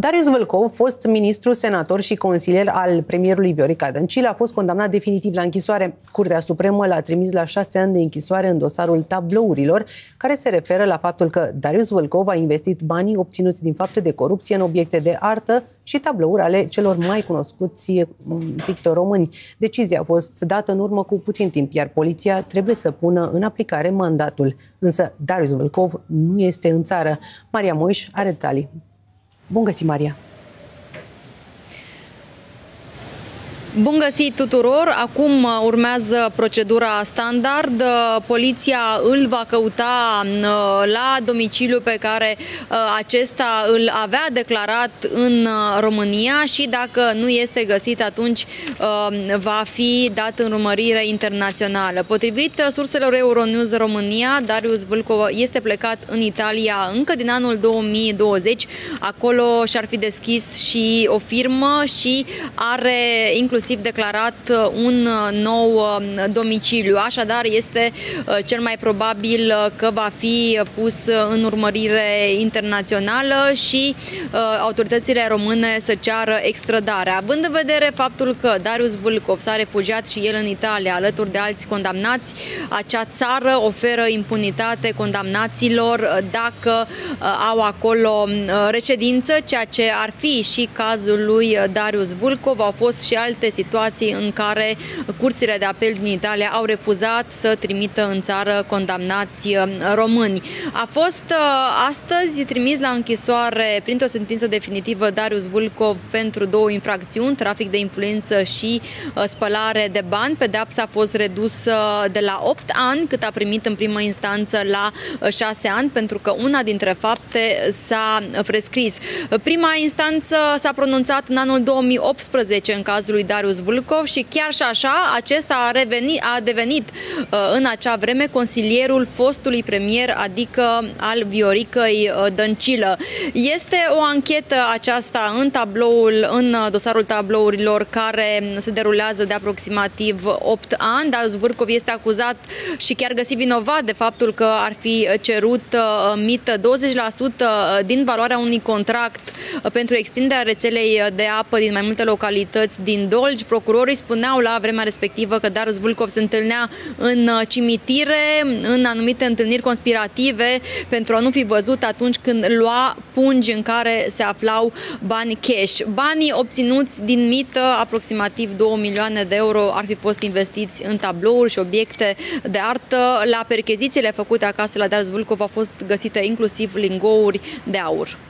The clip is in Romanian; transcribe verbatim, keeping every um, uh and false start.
Darius Vâlcov, fost ministru, senator și consilier al premierului Viorica Dăncilă, a fost condamnat definitiv la închisoare. Curtea Supremă l-a trimis la șase ani de închisoare în dosarul tablourilor, care se referă la faptul că Darius Vâlcov a investit banii obținuți din fapte de corupție în obiecte de artă și tablouri ale celor mai cunoscuți pictori români. Decizia a fost dată în urmă cu puțin timp, iar poliția trebuie să pună în aplicare mandatul. Însă Darius Vâlcov nu este în țară. Maria Moș are detalii. Bun găsit, Maria! Bun găsit tuturor! Acum urmează procedura standard. Poliția îl va căuta la domiciliul pe care acesta îl avea declarat în România și dacă nu este găsit, atunci va fi dat în urmărire internațională. Potrivit surselor Euronews România, Darius Vâlcov este plecat în Italia încă din anul două mii douăzeci. Acolo și-ar fi deschis și o firmă și are inclusiv inclusiv declarat un nou domiciliu. Așadar, este cel mai probabil că va fi pus în urmărire internațională și autoritățile române să ceară extradarea. Având în vedere faptul că Darius Vâlcov s-a refugiat și el în Italia, alături de alți condamnați, acea țară oferă impunitate condamnaților dacă au acolo reședință, ceea ce ar fi și cazul lui Darius Vâlcov. Au fost și alte situații în care curțile de apel din Italia au refuzat să trimită în țară condamnați români. A fost astăzi trimis la închisoare printr-o sentință definitivă Darius Vâlcov pentru două infracțiuni, trafic de influență și spălare de bani. Pedeapsa a fost redusă de la opt ani, cât a primit în primă instanță, la șase ani, pentru că una dintre fapte s-a prescris. Prima instanță s-a pronunțat în anul două mii optsprezece în cazul lui Darius Vâlcov și chiar și așa acesta a, revenit, a devenit în acea vreme consilierul fostului premier, adică al Vioricăi Dăncilă. Este o anchetă aceasta în tabloul, în dosarul tablourilor, care se derulează de aproximativ opt ani. Darius Vâlcov este acuzat și chiar găsit vinovat de faptul că ar fi cerut mită douăzeci la sută din valoarea unui contract pentru extinderea rețelei de apă din mai multe localități din Dolj. Procurorii spuneau la vremea respectivă că Darius Vâlcov se întâlnea în cimitire, în anumite întâlniri conspirative, pentru a nu fi văzut atunci când lua pungi în care se aflau bani cash. Banii obținuți din mită, aproximativ două milioane de euro, ar fi fost investiți în tablouri și obiecte de artă. La perchezițiile făcute acasă la Darius Vâlcov au fost găsite inclusiv lingouri de aur.